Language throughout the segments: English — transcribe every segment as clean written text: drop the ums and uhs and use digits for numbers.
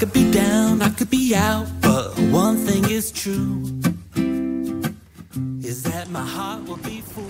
could be down, I could be out, but one thing is true, is that my heart will be full.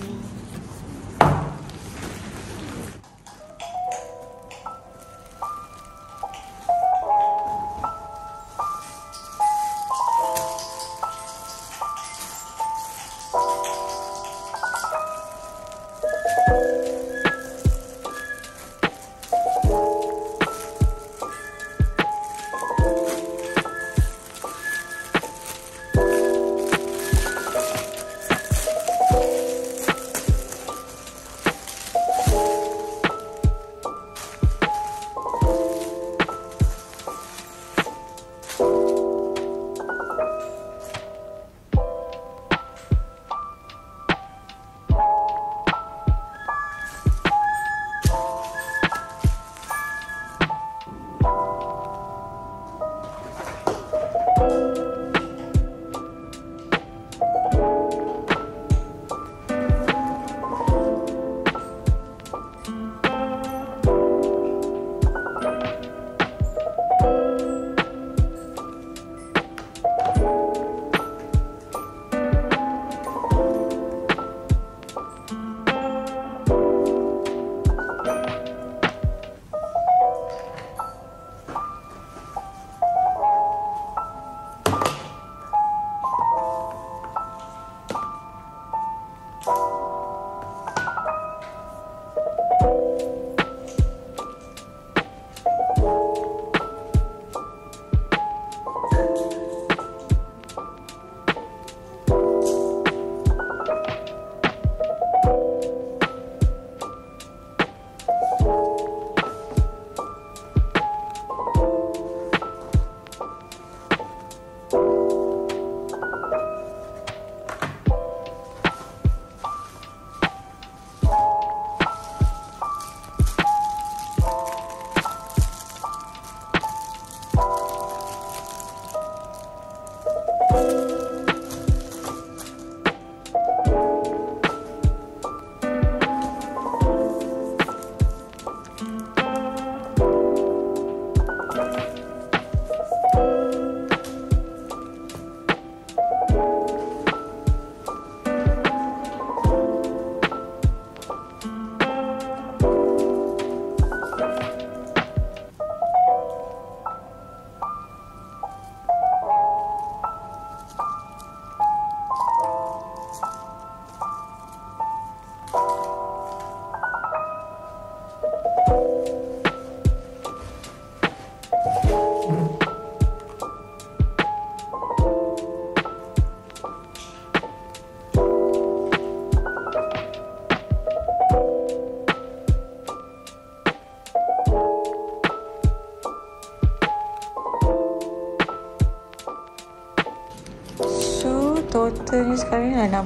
Totalnya sekarang ni dah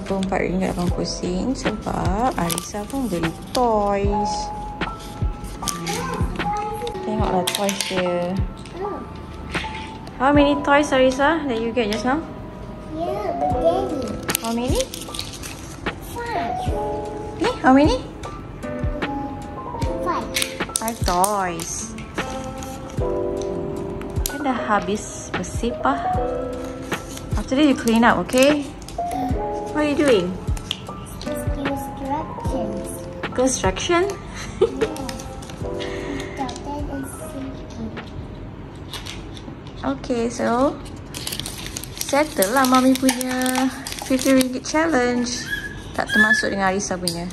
RM64.80 sebab Arisa pun beli toys. Tengoklah toys dia. How many toys, Arisa, that you get just now? Yeah, but daddy. How many? Five. Ni, how many? Five. Five toys. Kan dah habis bersepah. After this, you clean up, okay? What are you doing? Construction. Construction? Yeah. Okay, so settle lah Mami punya RM50 challenge. Tak termasuk dengan Arisa punya.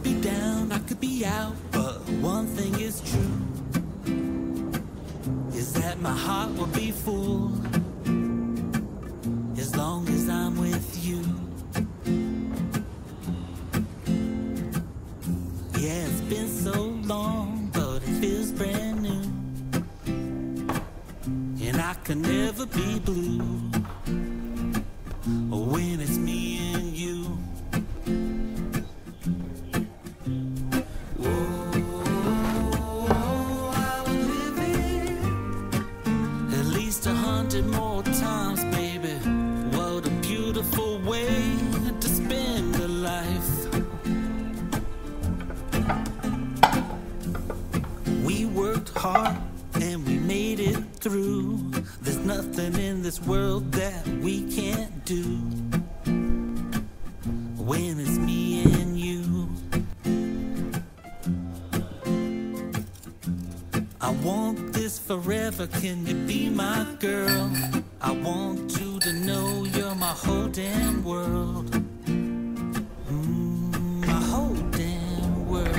could be down, I could be out, but one thing is true, is that my heart will be full as long as I'm with you. Yeah, it's been so long, but it feels brand new, and I can never be blue when it's me and you. Oh, I would live it at least 100 more times, baby. What a beautiful way to spend a life. We worked hard and we made it through. There's nothing in this world that we can't do when it's me and you. I want this forever, can you be my girl? I want you to know you're my whole damn world. My whole damn world.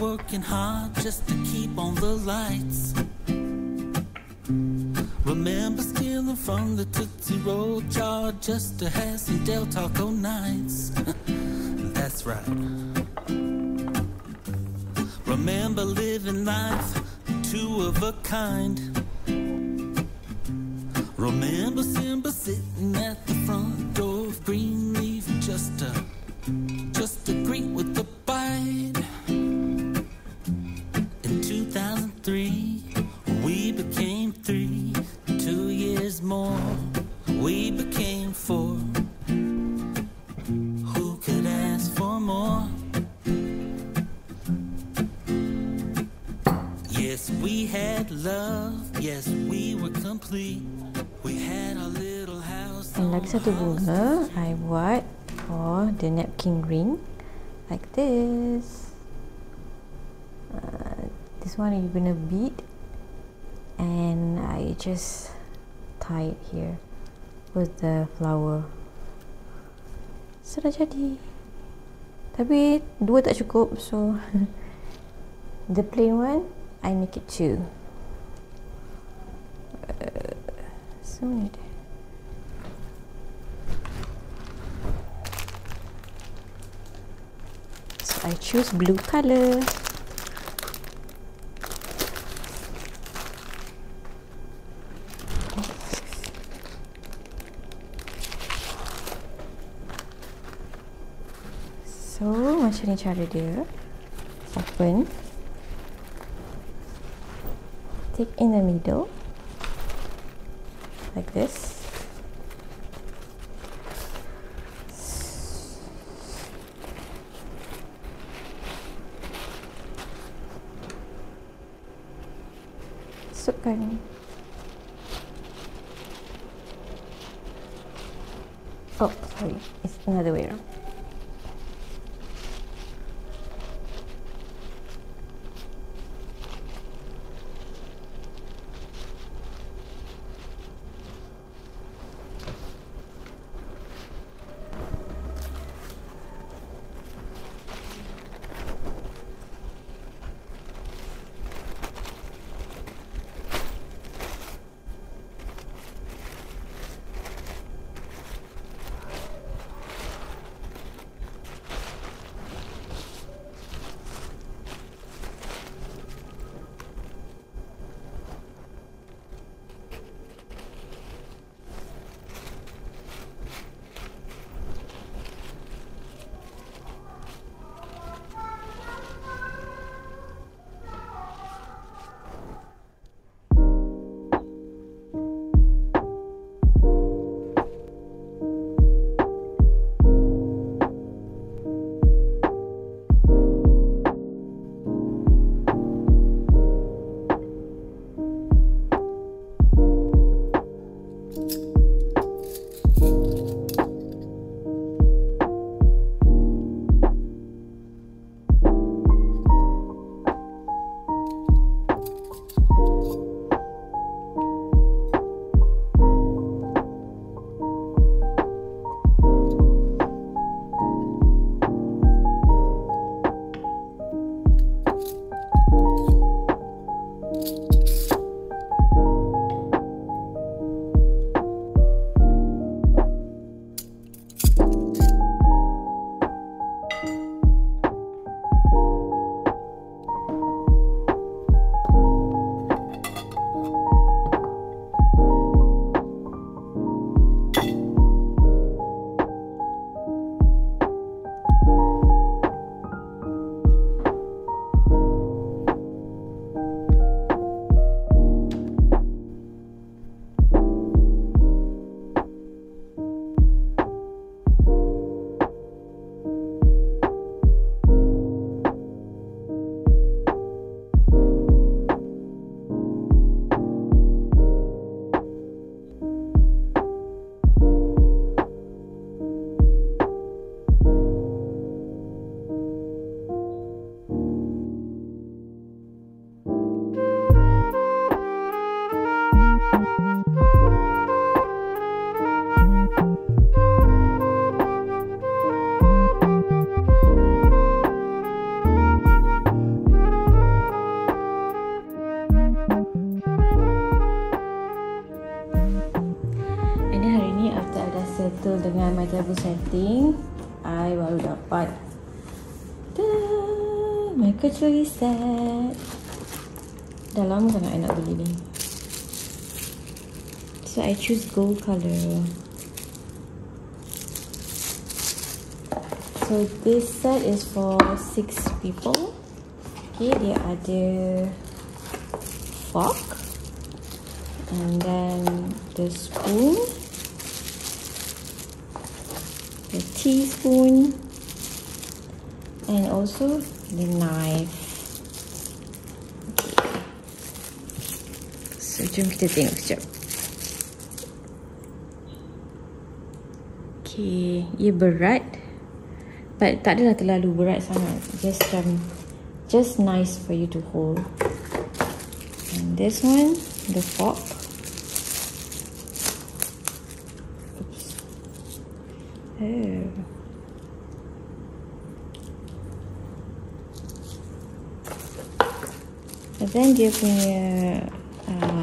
Working hard just to keep on the lights. Remember stealing from the Tootsie Roll jar just to have some Del Taco nights. That's right. Remember living life two of a kind. Remember Simba sitting at the front door of Greenleaf just to greet with a bite. 2003, we became 3, 2 years more, we became 4. Who could ask for more? Yes, we had love, yes, we were complete. We had a little house. And like satu bunga, I bought for the napkin ring like this. This one you're gonna beat, and I just tie it here with the flower. Sudah jadi. Tapi 2 tak cukup, so the plain one I make it 2. So many there. So I choose blue color. So macam ni cara dia. Open, take in the middle like this. Masukkan. Oh sorry, it's another way around. literally sad. Dah lama sangat I nak beli ni. So I choose gold colour. So this set is for 6 people. Okay, dia ada fork and then the spoon, the teaspoon, and also the knife. Okay. So jom kita tengok sekejap. Okay, ia berat. But tak adalah terlalu berat sangat. Just nice for you to hold. And this one, the fork. Oops. Oh. And then dia punya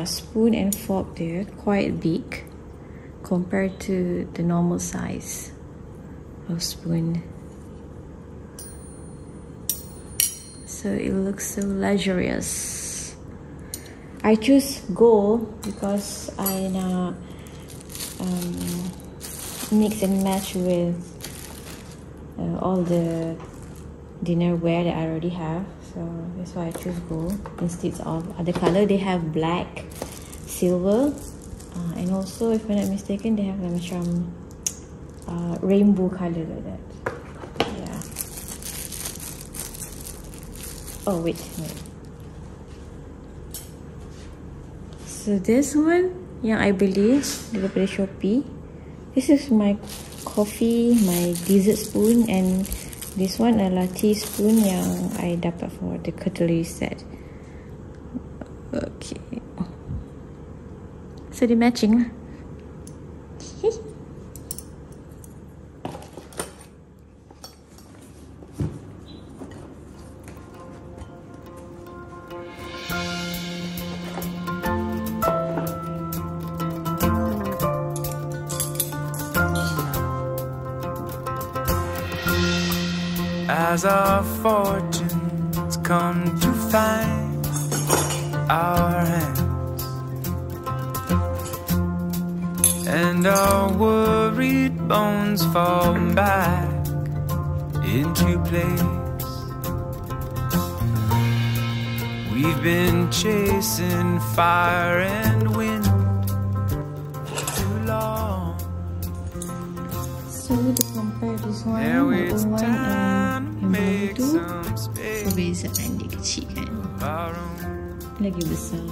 spoon and fork dia quite big compared to the normal size of spoon. So it looks so luxurious. I choose gold because I mix and match with all the dinnerware that I already have. So that's why I choose gold instead of other color. They have black, silver, and also if I'm not mistaken, they have like rainbow color like that. Oh wait. So this one yang I beli daripada Shopee. This is my coffee, my dessert spoon, and this one adalah teaspoon yang I dapat for the cutlery set. Okay. So they matching lah. As our fortunes come to find our hands, and our worried bones fall back into place, we've been chasing fire and wind too long. So to compare this one with the one yang baru tu, perbezaan dia kecil kan, lagi besar.